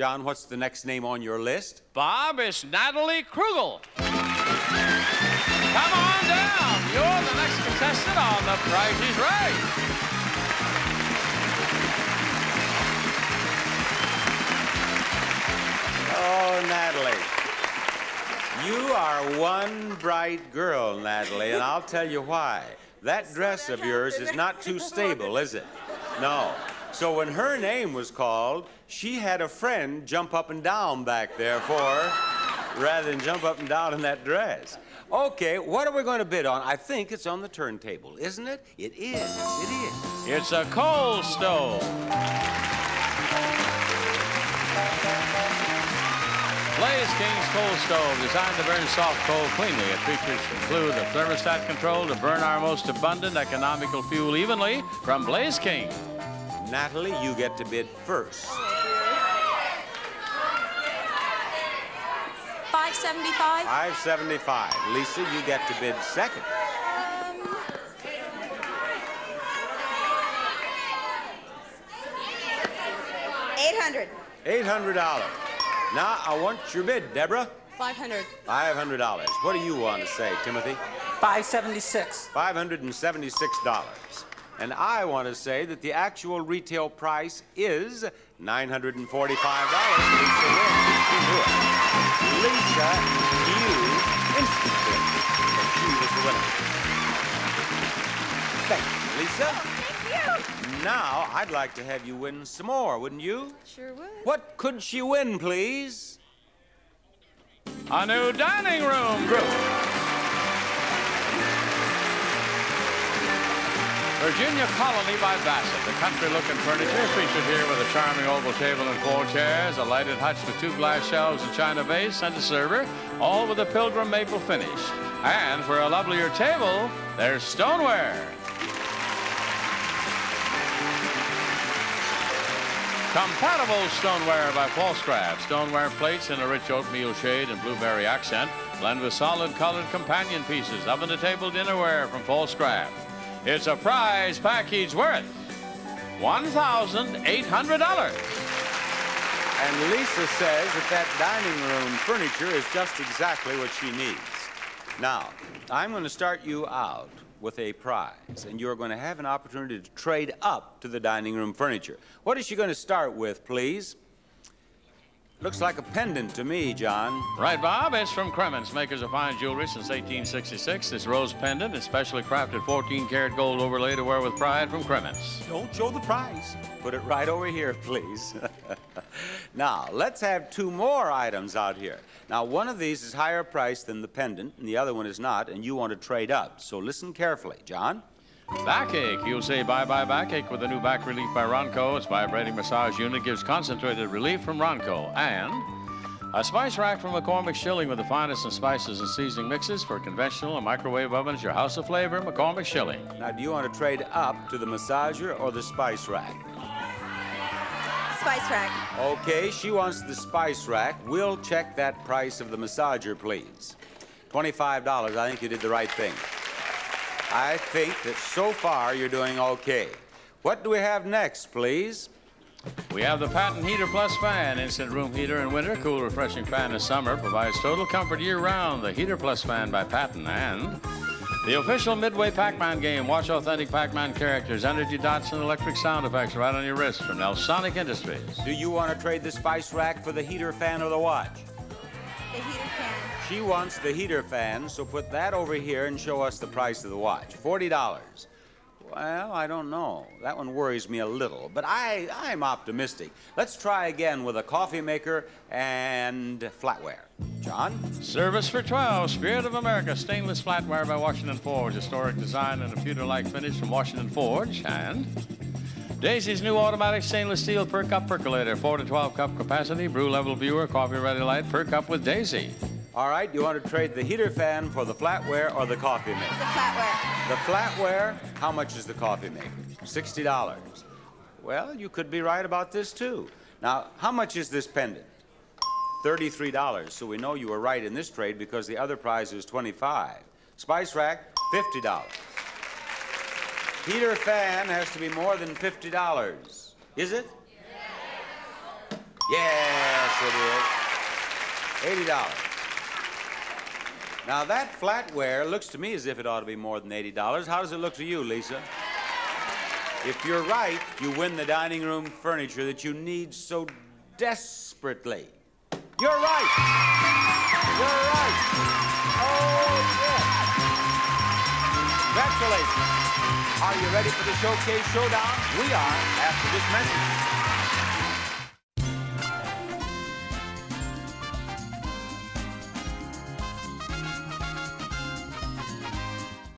John, what's the next name on your list? Bob, it's Natalie Krugel. Come on down. You're the next contestant on The Price Is Right. Oh, Natalie, you are one bright girl, Natalie, and I'll tell you why. That dress of yours is not too stable, is it? No. So when her name was called, she had a friend jump up and down back there for her, rather than jump up and down in that dress. Okay, what are we going to bid on? I think it's on the turntable, isn't it? It is. It is. It's a coal stove. Blaze King's coal stove, designed to burn soft coal cleanly. It features include a thermostat control to burn our most abundant economical fuel evenly from Blaze King. Natalie, you get to bid first. 575. 575. Lisa, you get to bid second. 800. $800. Now, I want your bid, Deborah. $500. $500. What do you want to say, Timothy? $576. $576. And I want to say that the actual retail price is $945. Lisa, where did she do it? Lisa knew instantly that she was the winner. Thank you, Lisa. Now, I'd like to have you win some more, wouldn't you? Sure would. What could she win, please? A new dining room group. Virginia Colony by Bassett. The country-looking furniture featured here with a charming oval table and 4 chairs, a lighted hutch with 2 glass shelves, a china vase, and a server, all with a pilgrim maple finish. And for a lovelier table, there's stoneware. Compatible stoneware by Falsecraft. Stoneware plates in a rich oatmeal shade and blueberry accent blend with solid colored companion pieces. Oven-to-table dinnerware from Falsecraft. It's a prize package worth $1,800. And Lisa says that dining room furniture is just exactly what she needs. Now, I'm going to start you out with a prize, and you're going to have an opportunity to trade up to the dining room furniture. What is she going to start with, please? Looks like a pendant to me, John. Right, Bob. It's from Krementz, makers of fine jewelry since 1866. This rose pendant is specially crafted 14-karat gold overlay to wear with pride from Krementz. Don't show the prize. Put it right over here, please. Now, let's have 2 more items out here. Now, one of these is higher priced than the pendant, and the other one is not, and you want to trade up. So listen carefully, John. Backache. You'll say bye-bye backache with a new back relief by Ronco. Its vibrating massage unit gives concentrated relief from Ronco. And a spice rack from McCormick Schilling with the finest in spices and seasoning mixes for conventional and microwave ovens. Your house of flavor, McCormick Schilling. Now, do you want to trade up to the massager or the spice rack? Spice rack. Okay, she wants the spice rack. We'll check that price of the massager, please. $25. I think you did the right thing. I think that so far you're doing okay. What do we have next, please? We have the Patton Heater Plus Fan. Instant room heater in winter, cool, refreshing fan in summer. Provides total comfort year-round. The Heater Plus Fan by Patton. And the official Midway Pac-Man game. Watch authentic Pac-Man characters, energy dots, and electric sound effects right on your wrist from Nelsonic Industries. Do you want to trade the spice rack for the heater fan or the watch? The heater fan. She wants the heater fan, so put that over here and show us the price of the watch. $40. Well, I don't know. That one worries me a little, but I'm optimistic. Let's try again with a coffee maker and flatware. John? Service for 12, Spirit of America, stainless flatware by Washington Forge. Historic design and a pewter-like finish from Washington Forge. And Daisy's new automatic stainless steel per-cup percolator, 4 to 12 cup capacity, brew level viewer, coffee ready light, per cup with Daisy. All right, you want to trade the heater fan for the flatware or the coffee maker? The flatware. The flatware, how much is the coffee maker? $60. Well, you could be right about this too. Now, how much is this pendant? $33, so we know you were right in this trade because the other prize is $25. Spice rack, $50. Heater fan has to be more than $50. Is it? Yeah. Yeah. it is. $80. Now, that flatware looks to me as if it ought to be more than $80. How does it look to you, Lisa? If you're right, you win the dining room furniture that you need so desperately. You're right. You're right. Oh, yeah. Congratulations. Are you ready for the showcase showdown? We are after this message.